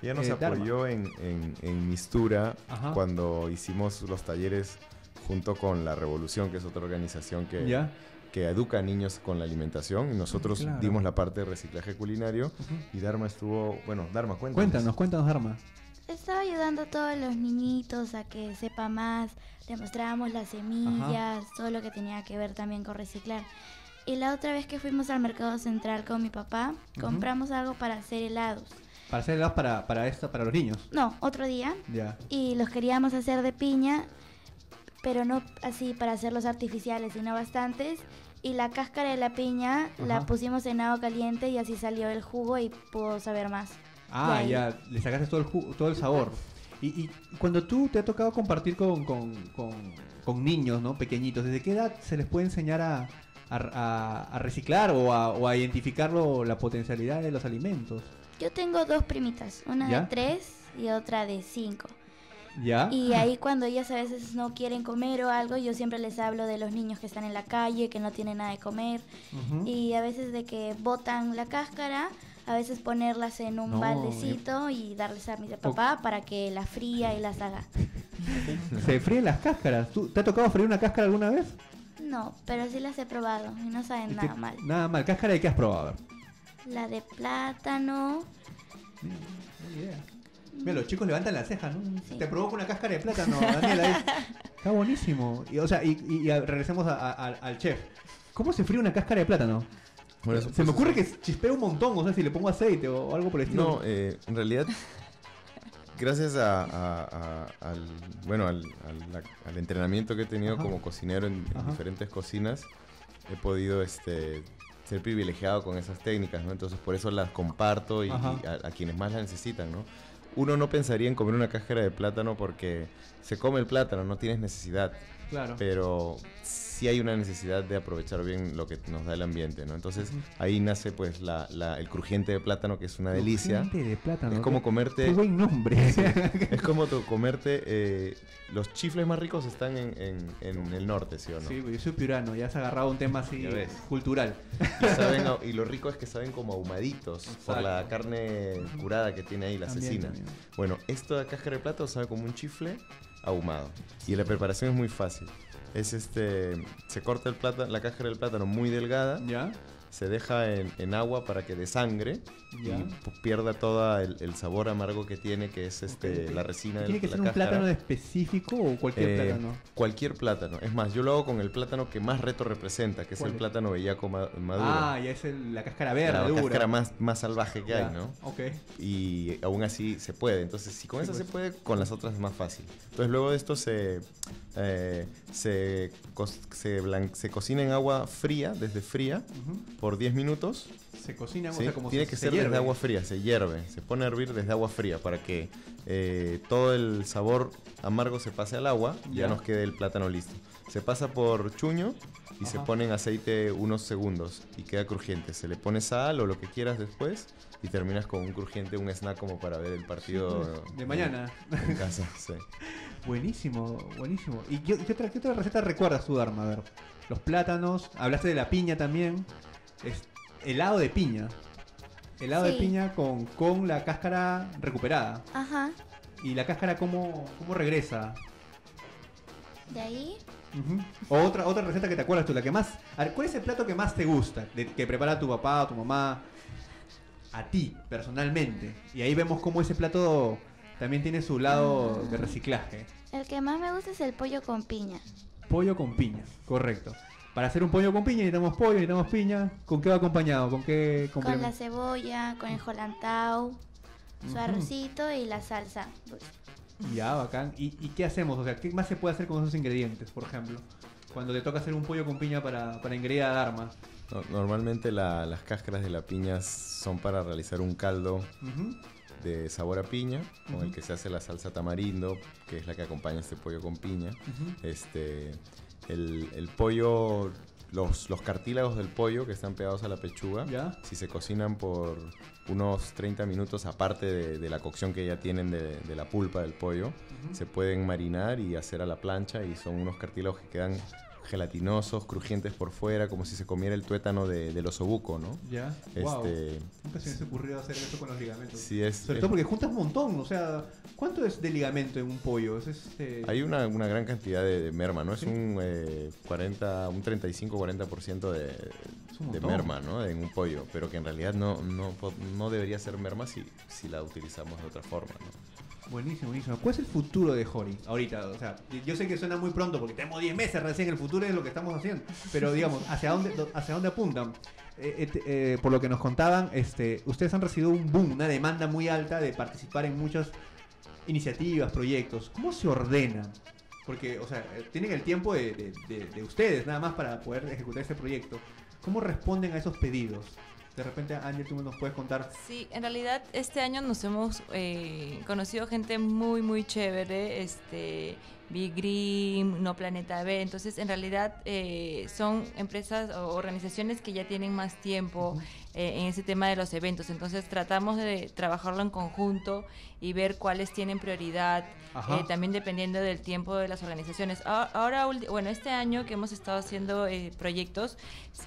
Ella nos eh, apoyó en, en, en Mistura. Ajá. Cuando hicimos los talleres junto con La Revolución, que es otra organización que... ¿Ya? que educa a niños con la alimentación. Nosotros claro. dimos la parte de reciclaje culinario. Uh-huh. Y Dharma estuvo... Bueno, Dharma, cuéntanos. Cuéntanos, cuéntanos, Dharma. Estaba ayudando a todos los niñitos a que sepa más. Les mostrábamos las semillas, Ajá. todo lo que tenía que ver también con reciclar. Y la otra vez que fuimos al mercado central con mi papá, uh-huh. compramos algo para hacer helados. ¿Para hacer helados para, para, esto, para los niños? No, otro día. Ya. Y los queríamos hacer de piña, pero no así para hacerlos artificiales, sino bastantes. Y la cáscara de la piña Ajá. la pusimos en agua caliente y así salió el jugo y pudo saber más. Ah, ya, le sacaste todo el, jugo, todo el sabor. Y, y cuando tú te ha tocado compartir con, con, con, con niños, ¿no? Pequeñitos, ¿desde qué edad se les puede enseñar a, a, a reciclar o a, o a identificar lo, la potencialidad de los alimentos? Yo tengo dos primitas, una ¿Ya? de tres y otra de cinco. ¿Ya? Y ahí cuando ellas a veces no quieren comer o algo, yo siempre les hablo de los niños que están en la calle, que no tienen nada de comer. Uh-huh. Y a veces de que botan la cáscara... A veces ponerlas en un no, baldecito eh. y darles a mi papá o... para que las fría y las haga. ¿Se fríen las cáscaras? ¿Tú, ¿Te ha tocado freír una cáscara alguna vez? No, pero sí las he probado y no saben ¿Y nada mal. Nada mal. ¿Cáscara de qué has probado? La de plátano. Mm, yeah. Mira, los chicos levantan las cejas, ¿no? Sí. Te provoca una cáscara de plátano, Daniela. Es... Está buenísimo. Y, o sea, y, y, y regresemos a, a, al chef. ¿Cómo se fríe una cáscara de plátano? Bueno, se pues, me ocurre que chispea un montón, o sea, si le pongo aceite o algo por el estilo. No, eh, en realidad, gracias a, a, a, al, bueno, al, al, al entrenamiento que he tenido Ajá. como cocinero en, en diferentes cocinas, he podido este, ser privilegiado con esas técnicas, ¿no? Entonces, por eso las comparto y, y a, a quienes más las necesitan, ¿no? Uno no pensaría en comer una cáscara de plátano porque se come el plátano, no tienes necesidad. Claro. Pero sí hay una necesidad de aprovechar bien lo que nos da el ambiente, ¿no? Entonces, uh-huh. ahí nace pues la, la, el crujiente de plátano, que es una delicia. Crujiente de plátano. Es como comerte... ¡Qué buen nombre! Sí, es como tu, comerte... Eh, los chifles más ricos están en, en, en el norte, ¿sí o no? Sí, yo soy piurano, ya has agarrado un tema así cultural. Y, saben, y lo rico es que saben como ahumaditos. Exacto. Por la carne curada que tiene ahí la asesina. También, también. Bueno, esto de cáscara de plátano sabe como un chifle ahumado. Y la preparación es muy fácil. Es este, se corta el plátano, la cáscara del plátano muy delgada. ¿Ya? Se deja en, en agua para que desangre. ¿Ya? Y pues, pierda todo el, el sabor amargo que tiene, que es este, okay, okay. la resina de la cáscara. ¿Tiene que ser un plátano específico o cualquier eh, plátano? Cualquier plátano. Es más, yo lo hago con el plátano que más reto representa, que es el es? plátano bellaco maduro. Ah, ya es el, la cáscara verde. La, la cáscara más, más salvaje que ya. hay, ¿no? Ok. Y aún así se puede. Entonces, si con esa se puede, con las otras es más fácil. Entonces, luego de esto se... Eh, se, co se, se cocina en agua fría, desde fría, uh-huh. por diez minutos. Se cocina, ¿sí? O sea, como tiene se, que se ser hierve. Desde agua fría, se hierve, se pone a hervir desde agua fría para que eh, todo el sabor amargo se pase al agua y ya. ya nos quede el plátano listo. Se pasa por chuño y Ajá. se pone en aceite unos segundos y queda crujiente. Se le pone sal o lo que quieras después. Y terminas con un crujiente, un snack como para ver el partido... De mañana. En, en casa, sí. Buenísimo, buenísimo. ¿Y qué, qué, otra, qué otra receta recuerdas tú, Dharma? A ver, los plátanos, hablaste de la piña también. Es helado de piña. Helado sí. de piña con, con la cáscara recuperada. Ajá. ¿Y la cáscara cómo, cómo regresa? De ahí... Uh-huh. O otra, otra receta que te acuerdas tú, la que más... A ver, ¿cuál es el plato que más te gusta, de, que prepara tu papá o tu mamá, a ti, personalmente? Y ahí vemos cómo ese plato también tiene su lado de reciclaje. El que más me gusta es el pollo con piña. Pollo con piña, correcto. Para hacer un pollo con piña necesitamos pollo, necesitamos piña. ¿Con qué va acompañado? ¿Con qué? Con la cebolla, con el jolantau, su arrocito y la salsa. Ya, bacán. ¿Y, ¿Y qué hacemos? O sea, ¿qué más se puede hacer con esos ingredientes, por ejemplo? Cuando te toca hacer un pollo con piña para, para ingrediar a Dharma. No, normalmente la, las cáscaras de la piña son para realizar un caldo uh-huh. de sabor a piña, con uh-huh. el que se hace la salsa tamarindo, que es la que acompaña este pollo con piña. Uh-huh. Este... El, el pollo, los, los cartílagos del pollo que están pegados a la pechuga, ¿ya? Si se cocinan por unos treinta minutos, aparte de, de la cocción que ya tienen de, de la pulpa del pollo, uh-huh. se pueden marinar y hacer a la plancha, y son unos cartílagos que quedan gelatinosos, crujientes por fuera, como si se comiera el tuétano de, del osobuco, ¿no? Ya, este, wow. Nunca se me ha ocurrido hacer eso con los ligamentos. Sí, es, sobre es, todo porque juntas un montón, o sea, ¿cuánto es de ligamento en un pollo? Es este... Hay una, una gran cantidad de, de merma, ¿no? ¿Sí? Es un eh, cuarenta, un treinta y cinco, cuarenta por ciento de, de merma, ¿no? En un pollo, pero que en realidad no, no, no debería ser merma si, si la utilizamos de otra forma, ¿no? Buenísimo, buenísimo. ¿Cuál es el futuro de Jori ahorita? O sea, yo sé que suena muy pronto porque tenemos diez meses recién, el futuro es lo que estamos haciendo. Pero digamos, ¿hacia dónde, hacia dónde apuntan? Eh, eh, eh, por lo que nos contaban, este, ustedes han recibido un boom, una demanda muy alta de participar en muchas iniciativas, proyectos. ¿Cómo se ordena? Porque, o sea, tienen el tiempo de, de, de, de ustedes nada más para poder ejecutar este proyecto. ¿Cómo responden a esos pedidos? De repente, Ángel, tú nos puedes contar. Sí, en realidad este año nos hemos eh, conocido gente muy, muy chévere. Este, Big Green, No Planeta B. Entonces, en realidad eh, son empresas o organizaciones que ya tienen más tiempo eh, en ese tema de los eventos. Entonces, tratamos de trabajarlo en conjunto y ver cuáles tienen prioridad. Eh, también dependiendo del tiempo de las organizaciones. Ahora, bueno, este año que hemos estado haciendo eh, proyectos,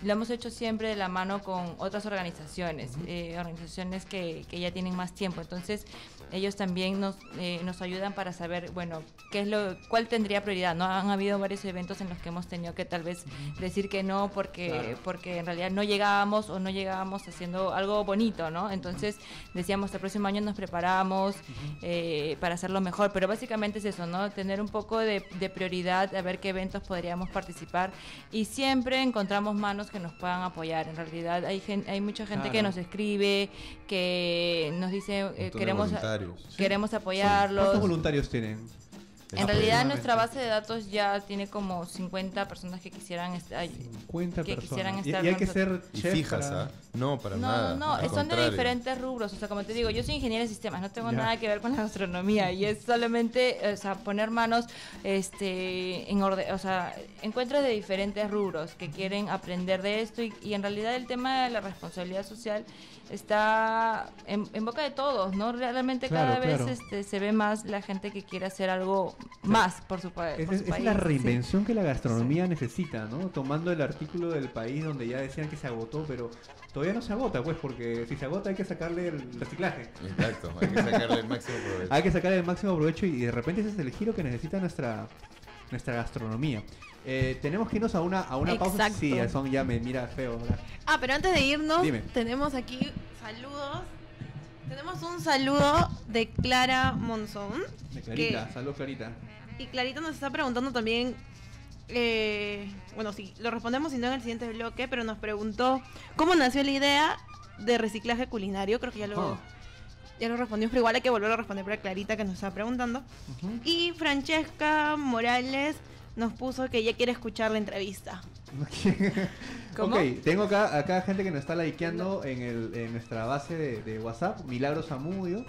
lo hemos hecho siempre de la mano con otras organizaciones, eh, organizaciones que, que ya tienen más tiempo. Entonces, ellos también nos, eh, nos ayudan para saber, bueno, qué es lo, cuál tendría prioridad, ¿no? Han habido varios eventos en los que hemos tenido que tal vez decir que no porque, claro. porque en realidad no llegábamos o no llegábamos haciendo algo bonito, ¿no? Entonces, decíamos, el próximo año nos preparamos eh, para hacerlo mejor, pero básicamente es eso, ¿no? Tener un poco de, de prioridad, a ver qué eventos podríamos participar, y siempre encontramos manos que nos puedan apoyar. En realidad hay, gen, hay mucha gente claro. que nos escribe, que nos dice eh, queremos, queremos sí. apoyarlos. ¿Cuántos voluntarios tienen? En realidad nuestra base de datos ya tiene como cincuenta personas que quisieran estar, cincuenta que personas. Quisieran estar y, y hay que ser chef y fijas, para... ¿Ah? No, para no, nada. No, no, son contrario. De diferentes rubros. O sea, como te digo, yo soy ingeniera de sistemas, no tengo ya. nada que ver con la gastronomía, y es solamente, o sea, poner manos, este, en orden, o sea, encuentros de diferentes rubros que quieren aprender de esto, y, y en realidad el tema de la responsabilidad social está en, en boca de todos, ¿no? Realmente claro, cada vez claro. este, se ve más la gente que quiere hacer algo más por su, por es, su es país. Es la reinvención sí. que la gastronomía sí. necesita, ¿no? Tomando el artículo del país donde ya decían que se agotó, pero todavía no se agota, pues, porque si se agota hay que sacarle el reciclaje. Exacto, hay que sacarle el máximo provecho. Hay que sacarle el máximo provecho, y, y de repente ese es el giro que necesita nuestra, nuestra gastronomía. Eh, tenemos que irnos a una, a una Exacto. pausa. Sí, son ya me mira feo. ¿Verdad? Ah, pero antes de irnos, Dime. tenemos aquí saludos. Tenemos un saludo de Clara Monzón. De Clarita, que... saludos Clarita. Y Clarita nos está preguntando también, eh, bueno, sí, lo respondemos si no en el siguiente bloque, pero nos preguntó cómo nació la idea de reciclaje culinario. Creo que ya lo... Oh. Ya lo respondimos, pero igual hay que volver a responder para Clarita que nos está preguntando. Uh-huh. Y Francesca Morales nos puso que ya quiere escuchar la entrevista. ¿Cómo? Ok, tengo acá, acá gente que nos está likeando no. en, el, en nuestra base de, de WhatsApp. Milagros Zamudio,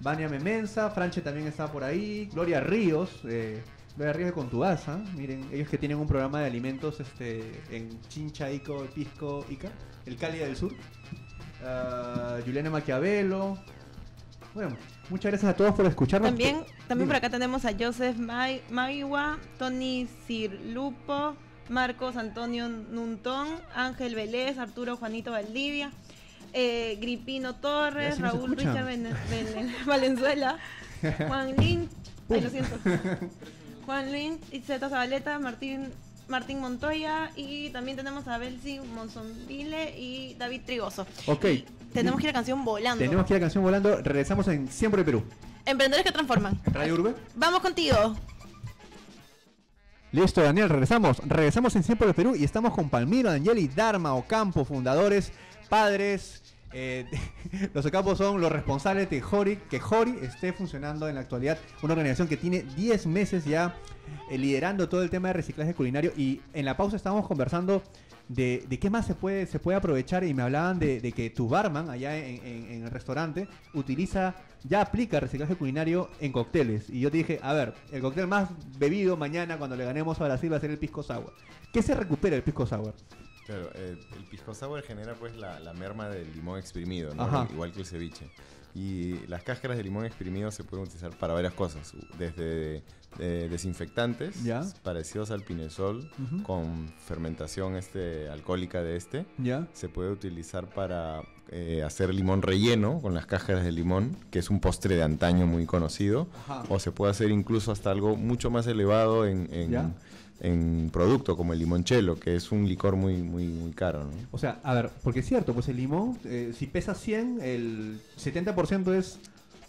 Vania Memensa, Franche también está por ahí, Gloria Ríos, eh, Gloria Ríos de Contubaza. Miren, ellos que tienen un programa de alimentos este, en Chincha, Ico, Pisco, Ica, el Cali del Sur. Uh, Juliana Maquiavelo. Bueno, muchas gracias a todos por escucharnos. También, también por acá tenemos a Joseph Mai, Maiwa, Tony Cirlupo, Marcos Antonio Nuntón, Ángel Vélez, Arturo Juanito Valdivia, eh, Gripino Torres, si Raúl Richard Bene, Bene, Valenzuela, Juan Lin, ay, lo siento. Juan Luis, Itzeta Zabaleta, Martín, Martín Montoya, y también tenemos a Belsi Monzonville y David Trigoso. Ok. Y tenemos que ir a la canción Volando. Tenemos que ir a la canción Volando. Regresamos en Siempre Perú. Emprendedores que transforman. Radio Urbe. Vamos contigo. Listo, Daniel, regresamos. Regresamos en Siempre Perú y estamos con Palmiro, Daniel y Dharma Ocampo, fundadores, padres. Eh, los Ocampo son los responsables de Jori, que Jori esté funcionando en la actualidad, una organización que tiene diez meses ya eh, liderando todo el tema de reciclaje culinario. Y en la pausa estábamos conversando de, de qué más se puede, se puede aprovechar, y me hablaban de, de que tu barman allá en, en, en el restaurante utiliza, ya aplica reciclaje culinario en cócteles. Y yo te dije, a ver, el cóctel más bebido mañana cuando le ganemos a Brasil va a ser el pisco sour. ¿Qué se recupera el pisco sour? Claro, eh, el pisco sour genera pues la, la merma del limón exprimido, ¿no? Igual que el ceviche. Y las cáscaras de limón exprimido se pueden utilizar para varias cosas, desde eh, desinfectantes, ¿ya?, parecidos al pinesol, uh-huh, con fermentación este, alcohólica de este. ¿Ya? Se puede utilizar para eh, hacer limón relleno con las cáscaras de limón, que es un postre de antaño muy conocido. Ajá. O se puede hacer incluso hasta algo mucho más elevado en... en ¿ya?, en producto como el limoncello, que es un licor muy muy muy caro, ¿no? O sea, a ver, porque es cierto, pues el limón, eh, si pesa cien, el setenta por ciento es,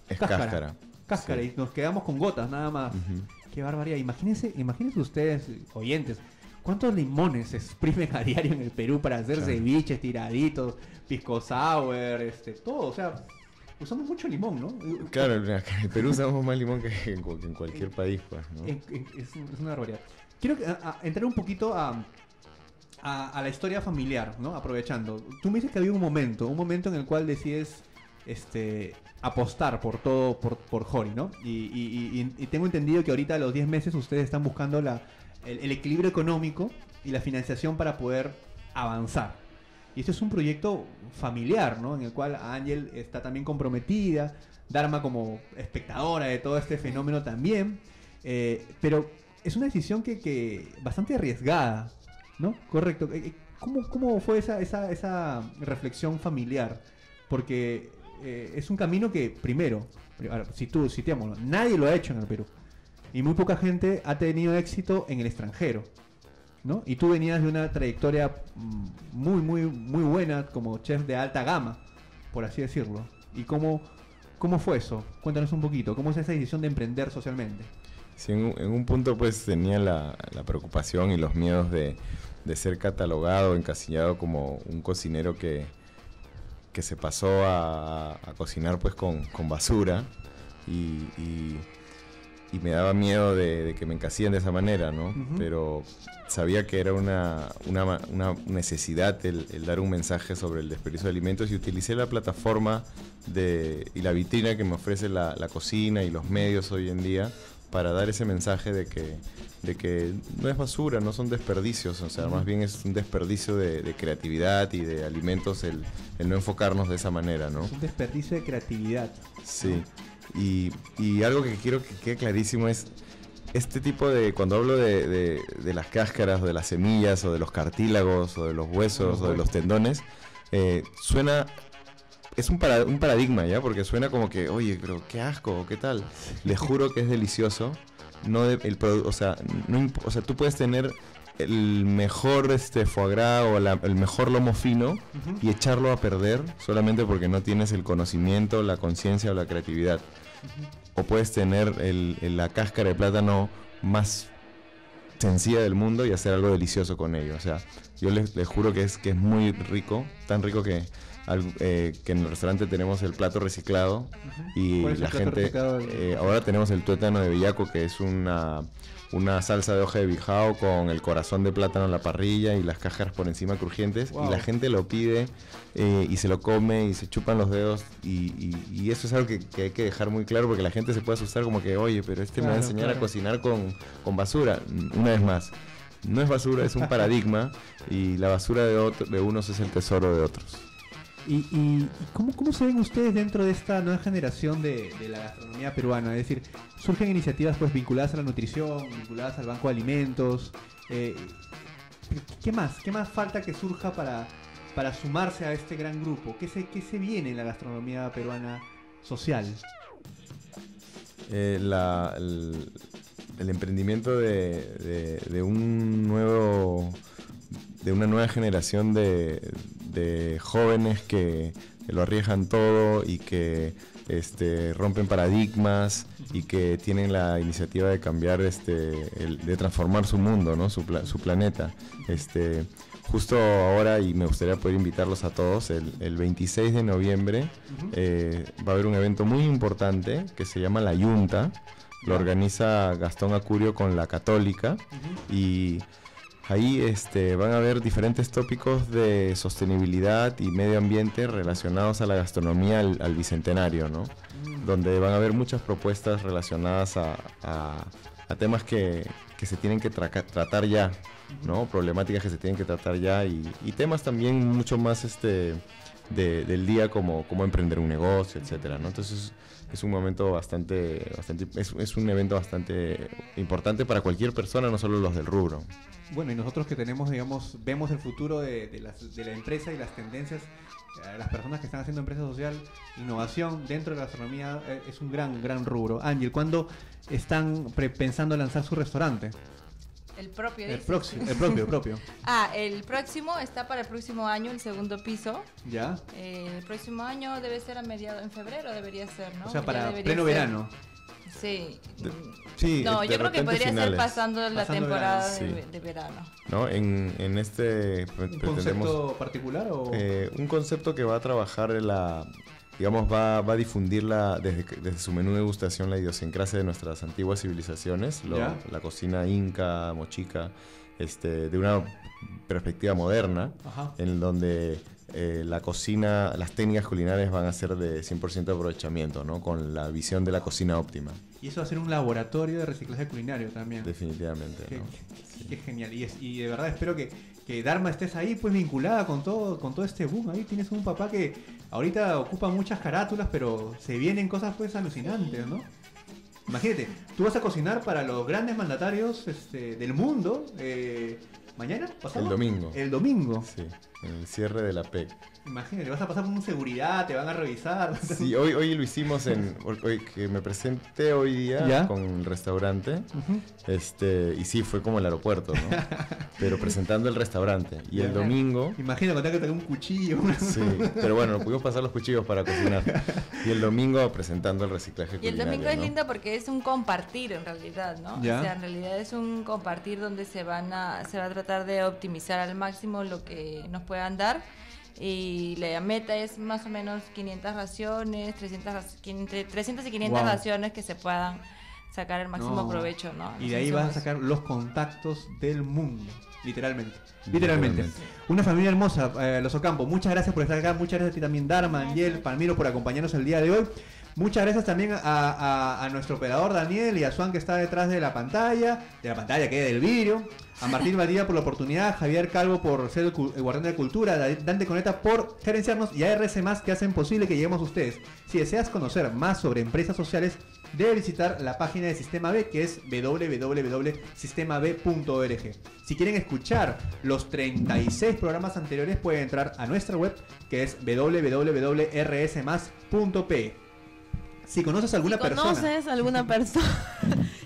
es cáscara. Cáscara, cáscara, sí. Y nos quedamos con gotas nada más. Uh-huh. Qué barbaridad. Imagínense, imagínense ustedes, oyentes, ¿cuántos limones se exprimen a diario en el Perú para hacer, claro, ceviches, tiraditos, pisco sour, este, todo? O sea, usamos mucho limón, ¿no? Claro, en Perú usamos más limón que en, que en cualquier país, pues, ¿no? Es, es, es una barbaridad. Quiero a, a, entrar un poquito a, a, a la historia familiar, ¿no? Aprovechando. Tú me dices que había un momento, un momento en el cual decides este, apostar por todo, por, por Jori, ¿no? Y, y, y, y tengo entendido que ahorita a los diez meses ustedes están buscando la, el, el equilibrio económico y la financiación para poder avanzar. Y esto es un proyecto familiar, ¿no? En el cual Ángel está también comprometida, Dharma como espectadora de todo este fenómeno también, eh, pero... es una decisión que, que bastante arriesgada, ¿no? Correcto. ¿Cómo, cómo fue esa, esa, esa reflexión familiar? Porque eh, es un camino que, primero, si tú, si te amo, nadie lo ha hecho en el Perú. Y muy poca gente ha tenido éxito en el extranjero, ¿no? Y tú venías de una trayectoria muy, muy, muy buena como chef de alta gama, por así decirlo. ¿Y cómo, cómo fue eso? Cuéntanos un poquito. ¿Cómo es esa decisión de emprender socialmente? Sí, en, en un punto pues tenía la, la preocupación y los miedos de, de ser catalogado, encasillado como un cocinero que, que se pasó a, a cocinar pues con, con basura, y, y, y me daba miedo de, de que me encasillen de esa manera, ¿no? Uh-huh. Pero sabía que era una, una, una necesidad el, el dar un mensaje sobre el desperdicio de alimentos, y utilicé la plataforma de, y la vitrina que me ofrece la, la cocina y los medios hoy en día, para dar ese mensaje de que, de que no es basura, no son desperdicios, o sea, más bien es un desperdicio de, de creatividad y de alimentos el, el no enfocarnos de esa manera, ¿no? Es un desperdicio de creatividad. Sí, y, y algo que quiero que quede clarísimo es, este tipo de, cuando hablo de, de, de las cáscaras, o de las semillas, o de los cartílagos, o de los huesos, o de los tendones, eh, suena... es un, para, un paradigma, ¿ya? Porque suena como que, oye, pero qué asco, qué tal. Les juro que es delicioso. No de, el produ, o, sea, no, o sea, tú puedes tener el mejor este, foie gras o la, el mejor lomo fino, uh-huh, y echarlo a perder solamente porque no tienes el conocimiento, la conciencia o la creatividad. Uh-huh. O puedes tener el, el, la cáscara de plátano más sencilla del mundo y hacer algo delicioso con ello. O sea, yo les, les juro que es, que es muy rico, tan rico que... Al, eh, que en el restaurante tenemos el plato reciclado, uh-huh, y la gente eh, ahora tenemos el tuétano de Villaco, que es una, una salsa de hoja de bijao con el corazón de plátano en la parrilla y las cáscaras por encima crujientes. Wow. Y la gente lo pide eh, y se lo come y se chupan los dedos, y, y, y eso es algo que, que hay que dejar muy claro, porque la gente se puede asustar como que, oye, pero este claro, me va a enseñar claro. a cocinar con, con basura. Una vez más, no es basura, es un paradigma, y la basura de, otro, de unos es el tesoro de otros. ¿Y, y ¿cómo, cómo se ven ustedes dentro de esta nueva generación de, de la gastronomía peruana? Es decir, surgen iniciativas pues vinculadas a la nutrición, vinculadas al Banco de Alimentos. Eh, ¿Qué más? ¿Qué más falta que surja para, para sumarse a este gran grupo? ¿Qué se, qué se viene en la gastronomía peruana social? Eh, la... El... el emprendimiento de, de, de un nuevo, de una nueva generación de, de jóvenes que lo arriesgan todo y que este, rompen paradigmas y que tienen la iniciativa de cambiar, este, el, de transformar su mundo, ¿no? su, pla, su planeta. Este, justo ahora, y me gustaría poder invitarlos a todos, el, el veintiséis de noviembre eh, va a haber un evento muy importante que se llama La Yunta. Lo organiza Gastón Acurio con La Católica y... Ahí este, van a haber diferentes tópicos de sostenibilidad y medio ambiente relacionados a la gastronomía al, al bicentenario, ¿no? Mm. Donde van a haber muchas propuestas relacionadas a, a, a temas que, que se tienen que tra- tratar ya, ¿no? Problemáticas que se tienen que tratar ya y, y temas también mucho más este, de, del día, como cómo emprender un negocio, etcétera, ¿no? Entonces es un momento bastante, bastante es, es un evento bastante importante para cualquier persona, no solo los del rubro. Bueno, y nosotros que tenemos, digamos, vemos el futuro de, de, las, de la empresa y las tendencias, las personas que están haciendo empresa social, innovación dentro de la gastronomía, es un gran, gran rubro. Ángel, ¿cuándo están pre- pensando lanzar su restaurante? El propio. El, proxi- el propio, propio. Ah, el próximo está para el próximo año, el segundo piso. Ya. Eh, el próximo año debe ser a mediados, en febrero debería ser, ¿no? O sea, para pleno verano. Sí. De, sí, no, yo creo que podría finales. ser pasando la pasando temporada verano. De, sí. de verano. ¿No? En, en este ¿Un concepto particular o...? Eh, un concepto que va a trabajar la... Digamos, va, va a difundir la, desde, desde su menú de degustación la idiosincrasia de nuestras antiguas civilizaciones, lo, la cocina inca, mochica, este, de una perspectiva moderna, Ajá. en donde... Eh, la cocina, las técnicas culinarias van a ser de cien por ciento de aprovechamiento, ¿no? Con la visión de la cocina óptima. Y eso va a ser un laboratorio de reciclaje culinario también. Definitivamente. Qué, ¿no? qué, qué sí. genial. Y, es, y de verdad espero que, que Dharma estés ahí, pues vinculada con todo, con todo este boom. Ahí tienes un papá que ahorita ocupa muchas carátulas, pero se vienen cosas pues alucinantes, ¿no? Imagínate, tú vas a cocinar para los grandes mandatarios este, del mundo. Eh, ¿Mañana? ¿Pasado? El domingo. El domingo. Sí, en el cierre de la P E C. Imagínate, vas a pasar por un seguridad, te van a revisar. Sí, hoy, hoy lo hicimos en... Hoy, que me presenté hoy día ¿Ya? con el restaurante. Uh-huh. este Y sí, fue como el aeropuerto, ¿no? Pero presentando el restaurante. Y el domingo... Imagínate, contar que tengo un cuchillo. Sí, pero bueno, pudimos pasar los cuchillos para cocinar. Y el domingo presentando el reciclaje culinario. Y el domingo, ¿no? Es lindo porque es un compartir en realidad, ¿no? ¿Ya? O sea, en realidad es un compartir donde se van a se va a tratar de optimizar al máximo lo que nos puedan dar. Y la meta es más o menos quinientas raciones, trescientas, entre trescientas y quinientas wow. raciones que se puedan sacar el máximo no. provecho, ¿no? Y de ahí vas a sacar los contactos del mundo, literalmente. Literalmente. literalmente. Una familia hermosa, eh, los Ocampo. Muchas gracias por estar acá, muchas gracias a ti también, Dharma, Angel, Palmiro, por acompañarnos el día de hoy. Muchas gracias también a, a, a nuestro operador Daniel y a Juan que está detrás de la pantalla, de la pantalla que es del vidrio. A Martín Badía por la oportunidad, Javier Calvo por ser el, cu- el guardián de la cultura, Dante Coneta por gerenciarnos y a R C Más que hacen posible que lleguemos a ustedes. Si deseas conocer más sobre empresas sociales, debe visitar la página de Sistema B, que es doble u doble u doble u punto sistema b punto org. Si quieren escuchar los treinta y seis programas anteriores, pueden entrar a nuestra web, que es doble u doble u doble u punto r s más punto p e. Si conoces a alguna si persona... Si conoces a alguna persona...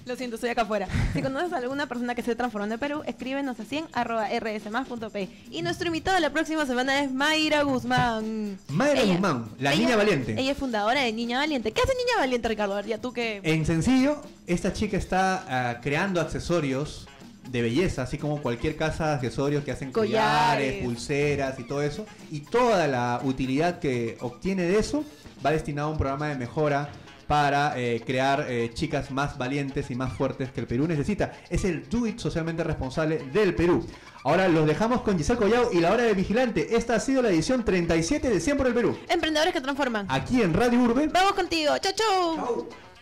Lo siento, estoy acá afuera. Si conoces a alguna persona que se transformando en Perú, escríbenos a cien arroba r s más punto p e. Y nuestro invitado la próxima semana es Mayra Guzmán. Mayra ella, Guzmán, la ella, Niña Valiente. Ella es fundadora de Niña Valiente. ¿Qué hace Niña Valiente, Ricardo? Ya tú que... En sencillo, esta chica está uh, creando accesorios de belleza, así como cualquier casa de accesorios que hacen collares, collares, pulseras y todo eso. Y toda la utilidad que obtiene de eso va destinada a un programa de mejora para eh, crear eh, chicas más valientes y más fuertes que el Perú necesita. Es el do it socialmente responsable del Perú. Ahora los dejamos con Giselle Collao y La Hora del Vigilante. Esta ha sido la edición treinta y siete de cien por el Perú. Emprendedores que transforman. Aquí en Radio Urbe. Vamos contigo. Chau, chau. Chau.